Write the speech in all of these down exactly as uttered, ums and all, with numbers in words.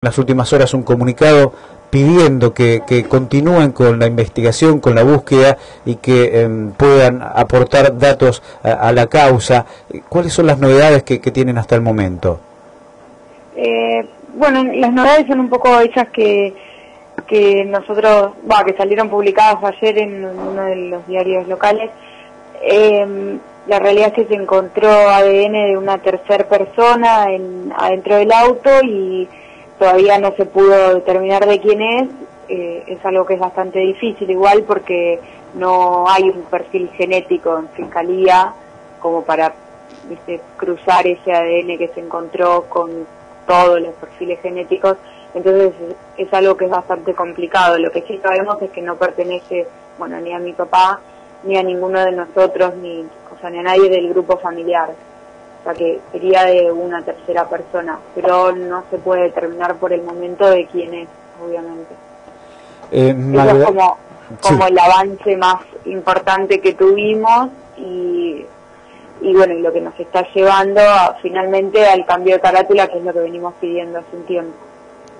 En las últimas horas un comunicado pidiendo que, que continúen con la investigación, con la búsqueda y que eh, puedan aportar datos a, a la causa. ¿Cuáles son las novedades que, que tienen hasta el momento? Eh, bueno, las novedades son un poco esas que, que nosotros, bueno, que salieron publicadas ayer en uno de los diarios locales. Eh, la realidad es que se encontró A D N de una tercera persona en, adentro del auto y todavía no se pudo determinar de quién es, eh, es algo que es bastante difícil igual porque no hay un perfil genético en fiscalía como para este, cruzar ese A D N que se encontró con todos los perfiles genéticos, entonces es algo que es bastante complicado. Lo que sí sabemos es que no pertenece, bueno, ni a mi papá, ni a ninguno de nosotros, ni, o sea, ni a nadie del grupo familiar. O sea que sería de una tercera persona, pero no se puede determinar por el momento de quién es, obviamente. Eh, Magda... Eso es como, como sí, el avance más importante que tuvimos y, y bueno, y lo que nos está llevando a, finalmente al cambio de carátula, que es lo que venimos pidiendo hace un tiempo.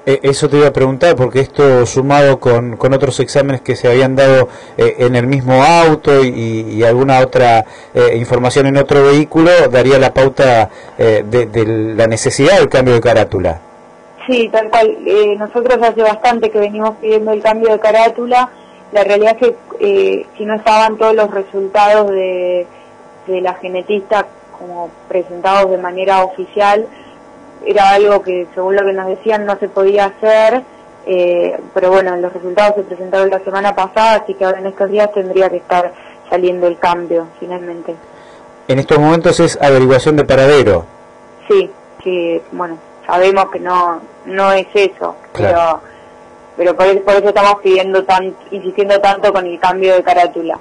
Eso te iba a preguntar, porque esto sumado con, con otros exámenes que se habían dado eh, en el mismo auto y, y alguna otra eh, información en otro vehículo, daría la pauta eh, de, de la necesidad del cambio de carátula. Sí, tal cual. Eh, nosotros hace bastante que venimos pidiendo el cambio de carátula. La realidad es que eh, si no estaban todos los resultados de, de la genetista como presentados de manera oficial, era algo que, según lo que nos decían, no se podía hacer, eh, pero bueno, los resultados se presentaron la semana pasada, así que ahora en estos días tendría que estar saliendo el cambio, finalmente. ¿En estos momentos es averiguación de paradero? Sí, sí, bueno, sabemos que no no es eso, claro, pero, pero por, eso, por eso estamos pidiendo tan, insistiendo tanto con el cambio de carátula.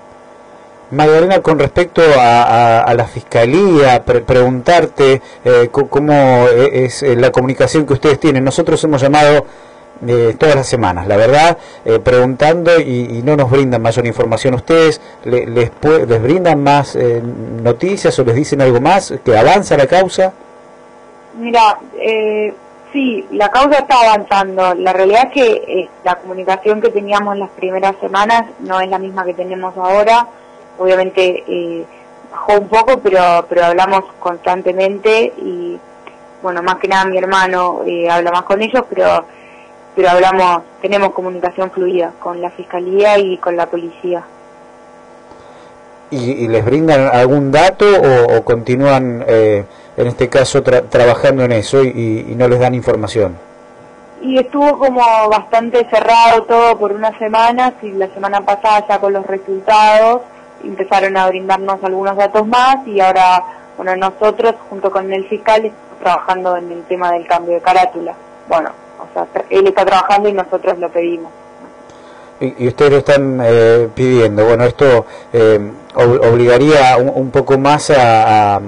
Magdalena, con respecto a, a, a la Fiscalía, pre preguntarte eh, cómo es la comunicación que ustedes tienen. Nosotros hemos llamado eh, todas las semanas, la verdad, eh, preguntando y, y no nos brindan mayor información. ¿Ustedes le, les, les brindan más eh, noticias o les dicen algo más? ¿Que avanza la causa? Mira, eh, sí, la causa está avanzando. La realidad es que eh, la comunicación que teníamos las primeras semanas no es la misma que tenemos ahora. Obviamente eh, bajó un poco, pero pero hablamos constantemente y, bueno, más que nada mi hermano eh, habla más con ellos, pero pero hablamos, tenemos comunicación fluida con la Fiscalía y con la policía. ¿Y, y les brindan algún dato o, o continúan, eh, en este caso, tra trabajando en eso y, y no les dan información? Y estuvo como bastante cerrado todo por unas semanas y la semana pasada ya con los resultados empezaron a brindarnos algunos datos más y ahora, bueno, nosotros junto con el fiscal estamos trabajando en el tema del cambio de carátula. Bueno, o sea, él está trabajando y nosotros lo pedimos. Y, y ustedes lo están eh, pidiendo. Bueno, esto eh, obligaría un, un poco más a, a,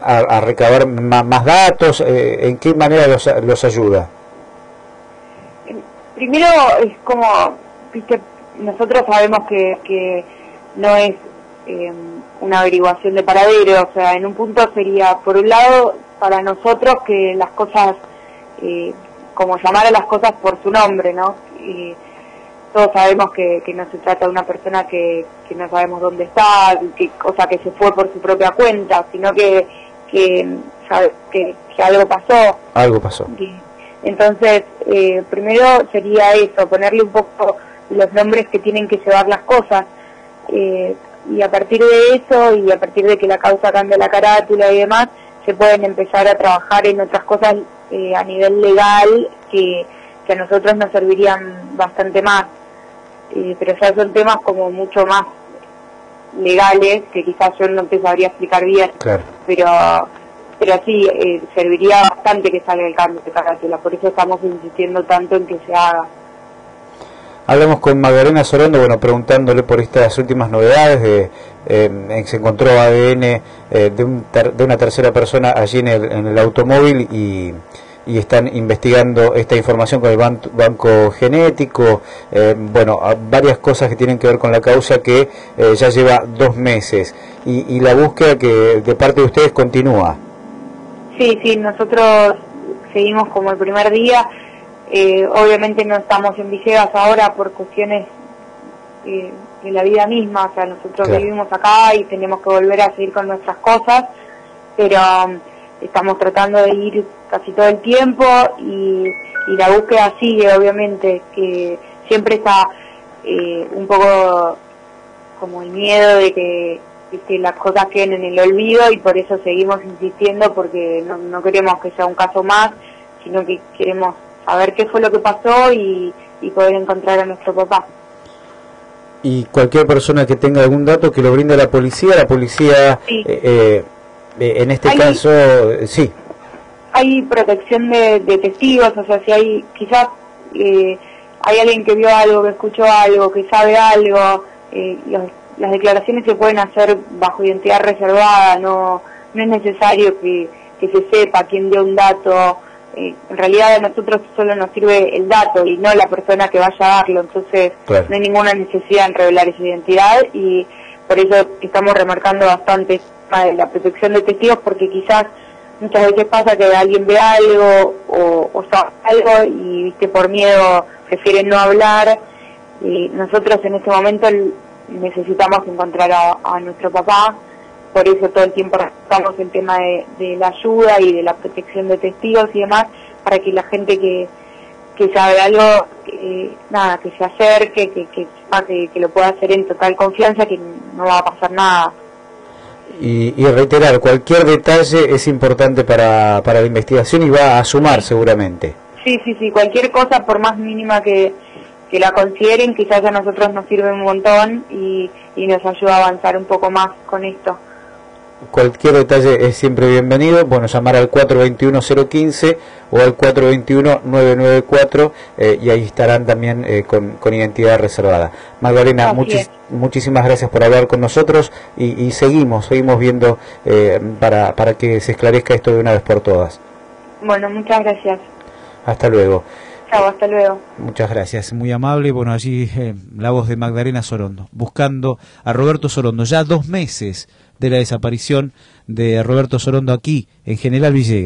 a recabar más, más datos. Eh, ¿en qué manera los, los ayuda? Primero es como, viste, nosotros sabemos que... que no es eh, una averiguación de paradero, o sea, en un punto sería, por un lado, para nosotros que las cosas, eh, como llamar a las cosas por su nombre, ¿no? Y todos sabemos que, que no se trata de una persona que, que no sabemos dónde está, que, o sea, que se fue por su propia cuenta, sino que, que, que, que algo pasó. Algo pasó. Y, entonces, eh, primero sería eso, ponerle un poco los nombres que tienen que llevar las cosas. Eh, y a partir de eso y a partir de que la causa cambia la carátula y demás, se pueden empezar a trabajar en otras cosas eh, a nivel legal que, que a nosotros nos servirían bastante más, eh, pero ya son temas como mucho más legales que quizás yo no te sabría explicar bien, claro. pero pero sí, eh, serviría bastante que salga el cambio de carátula, por eso estamos insistiendo tanto en que se haga. Hablamos con Magdalena Sorondo, bueno, preguntándole por estas últimas novedades, de, eh, se encontró A D N eh, de, un ter, de una tercera persona allí en el, en el automóvil y, y están investigando esta información con el ban, banco genético, eh, bueno, varias cosas que tienen que ver con la causa que eh, ya lleva dos meses y, y la búsqueda que de parte de ustedes continúa. Sí, sí, nosotros seguimos como el primer día. Eh, obviamente no estamos en Villegas ahora por cuestiones eh, de la vida misma, o sea, nosotros claro. vivimos acá y tenemos que volver a seguir con nuestras cosas, pero estamos tratando de ir casi todo el tiempo y, y la búsqueda sigue, obviamente, que siempre está eh, un poco como el miedo de que, de que las cosas queden en el olvido, y por eso seguimos insistiendo, porque no, no queremos que sea un caso más, sino que queremos saber qué fue lo que pasó y, y poder encontrar a nuestro papá. Y cualquier persona que tenga algún dato que lo brinde a la policía, la policía sí. eh, eh, en este hay, caso, sí. Hay protección de, de testigos, o sea, si hay, quizás eh, hay alguien que vio algo, que escuchó algo, que sabe algo, eh, los, las declaraciones se pueden hacer bajo identidad reservada, no, no es necesario que, que se sepa quién dio un dato. En realidad a nosotros solo nos sirve el dato y no la persona que vaya a darlo, entonces claro. no hay ninguna necesidad en revelar esa identidad, y por eso estamos remarcando bastante la protección de testigos, porque quizás muchas veces pasa que alguien ve algo o, o sabe algo y viste por miedo prefiere no hablar, y nosotros en este momento necesitamos encontrar a, a nuestro papá. Por eso todo el tiempo estamos en tema de, de la ayuda y de la protección de testigos y demás, para que la gente que, que sabe algo, que, nada, que se acerque, que, que, que, que lo pueda hacer en total confianza, que no va a pasar nada. Y, y reiterar, cualquier detalle es importante para, para la investigación y va a sumar seguramente. Sí, sí, sí, cualquier cosa, por más mínima que, que la consideren, quizás a nosotros nos sirve un montón y, y nos ayuda a avanzar un poco más con esto. Cualquier detalle es siempre bienvenido. Bueno, llamar al cuatro dos uno cero uno cinco o al cuatro dos uno nueve nueve cuatro, eh, y ahí estarán también eh, con, con identidad reservada. Magdalena, muchis, muchísimas gracias por hablar con nosotros y, y seguimos, seguimos viendo eh, para, para que se esclarezca esto de una vez por todas. Bueno, muchas gracias. Hasta luego. Chao, hasta luego. Muchas gracias, muy amable. Bueno, allí eh, la voz de Magdalena Sorondo, buscando a Roberto Sorondo, ya dos meses de la desaparición de Roberto Sorondo aquí en General Villegas.